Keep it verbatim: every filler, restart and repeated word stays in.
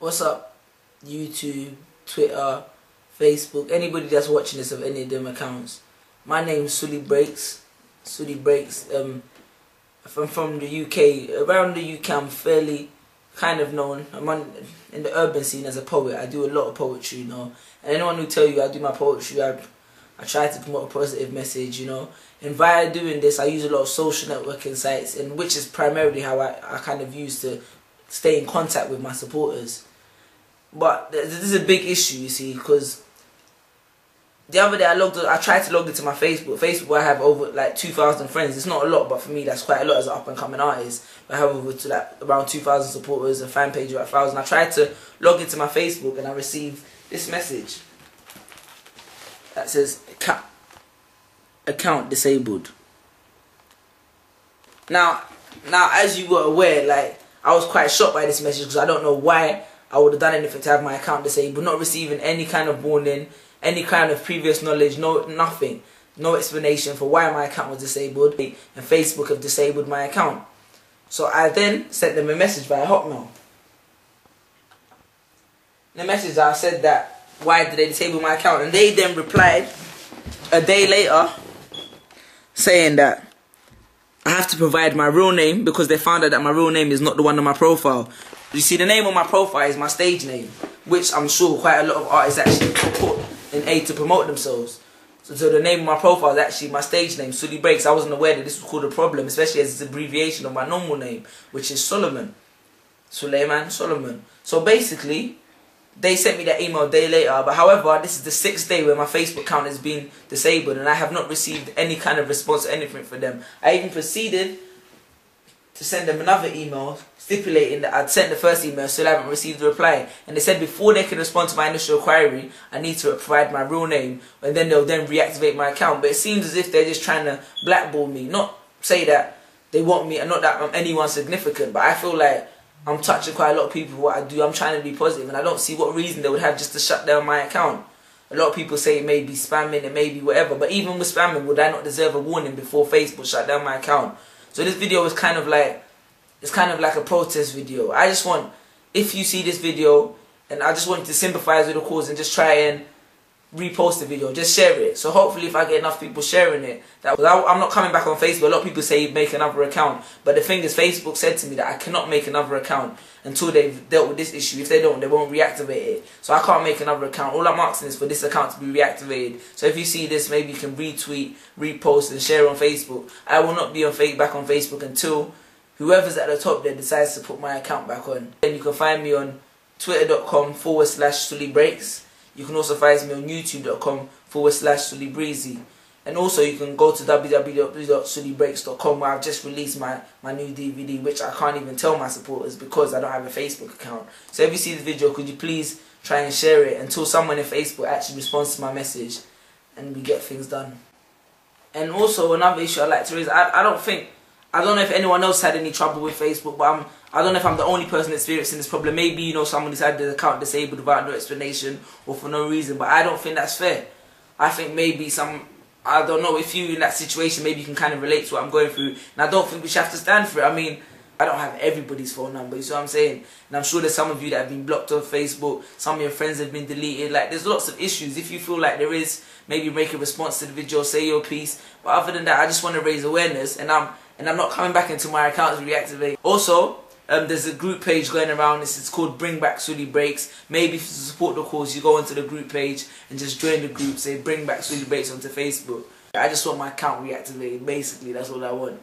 What's up, YouTube, Twitter, Facebook, anybody that's watching this of any of them accounts? My name's Suli Breaks. Suli Breaks. Um, if I'm from the U K, around the U K, I'm fairly kind of known. I'm on, in the urban scene as a poet. I do a lot of poetry, you know. And anyone who tell you I do my poetry, I I try to promote a positive message, you know. And via doing this, I use a lot of social networking sites, and which is primarily how I I kind of use to stay in contact with my supporters. But this is a big issue, you see, because the other day I logged, I tried to log into my Facebook. Facebook, I have over like two thousand friends. It's not a lot, but for me, that's quite a lot as an up and coming artist. I have over to like around two thousand supporters, a fan page of a thousand. I tried to log into my Facebook, and I received this message that says account disabled. Now, now as you were aware, like I was quite shocked by this message because I don't know why I would have done anything to have my account disabled, not receiving any kind of warning, any kind of previous knowledge, no nothing, no explanation for why my account was disabled, and Facebook have disabled my account. So I then sent them a message via Hotmail. In the message I said that, why did they disable my account? And they then replied a day later saying that I have to provide my real name because they found out that my real name is not the one on my profile. You see, the name on my profile is my stage name, which I'm sure quite a lot of artists actually put in aid to promote themselves. So, so the name of my profile is actually my stage name, Suli Breaks. I wasn't aware that this was called a problem, especially as it's an abbreviation of my normal name, which is Solomon. Suleiman, Solomon. So basically, they sent me that email a day later, but however, this is the sixth day where my Facebook account has been disabled and I have not received any kind of response or anything from them. I even proceeded to send them another email stipulating that I'd sent the first email, still haven't received a reply. And they said before they can respond to my initial inquiry, I need to provide my real name and then they'll then reactivate my account. But it seems as if they're just trying to blackball me, not say that they want me and not that I'm anyone significant, but I feel like I'm touching quite a lot of people with what I do. I'm trying to be positive and I don't see what reason they would have just to shut down my account. A lot of people say it may be spamming, it may be whatever, but even with spamming, would I not deserve a warning before Facebook shut down my account? So this video is kind of like, it's kind of like a protest video. I just want, if you see this video, and I just want you to sympathize with the cause and just try and repost the video, just share it. So hopefully if I get enough people sharing it, that I'm not coming back on Facebook. A lot of people say make another account, but the thing is Facebook said to me that I cannot make another account until they've dealt with this issue. If they don't, they won't reactivate it. So I can't make another account. All I'm asking is for this account to be reactivated. So if you see this, maybe you can retweet, repost and share on Facebook. I will not be on fake back on Facebook until whoever's at the top there decides to put my account back on. Then you can find me on twitter.com forward slash Suli Breaks. You can also find me on youtube.com forward slash Suli Breezy. And also you can go to w w w dot suli breaks dot com where I've just released my, my new D V D, which I can't even tell my supporters because I don't have a Facebook account. So if you see this video, could you please try and share it until someone in Facebook actually responds to my message and we get things done. And also another issue I'd like to raise, I, I don't think, I don't know if anyone else had any trouble with Facebook, but I'm, I don't know if I'm the only person experiencing this problem. Maybe, you know, someone decided their account disabled without no explanation or for no reason, but I don't think that's fair. I think maybe some, I don't know, if you're in that situation, maybe you can kind of relate to what I'm going through, and I don't think we should have to stand for it. I mean, I don't have everybody's phone number, you see what I'm saying? And I'm sure there's some of you that have been blocked on Facebook, some of your friends have been deleted, like there's lots of issues. If you feel like there is, maybe make a response to the video, say your piece. But other than that, I just want to raise awareness, and I'm and I'm not coming back until my account is reactivated. Also, um, there's a group page going around, it's, it's called Bring Back Suli Breaks. Maybe if you support the cause, you go into the group page and just join the group, say Bring Back Suli Breaks onto Facebook. I just want my account reactivated, basically, that's all I want.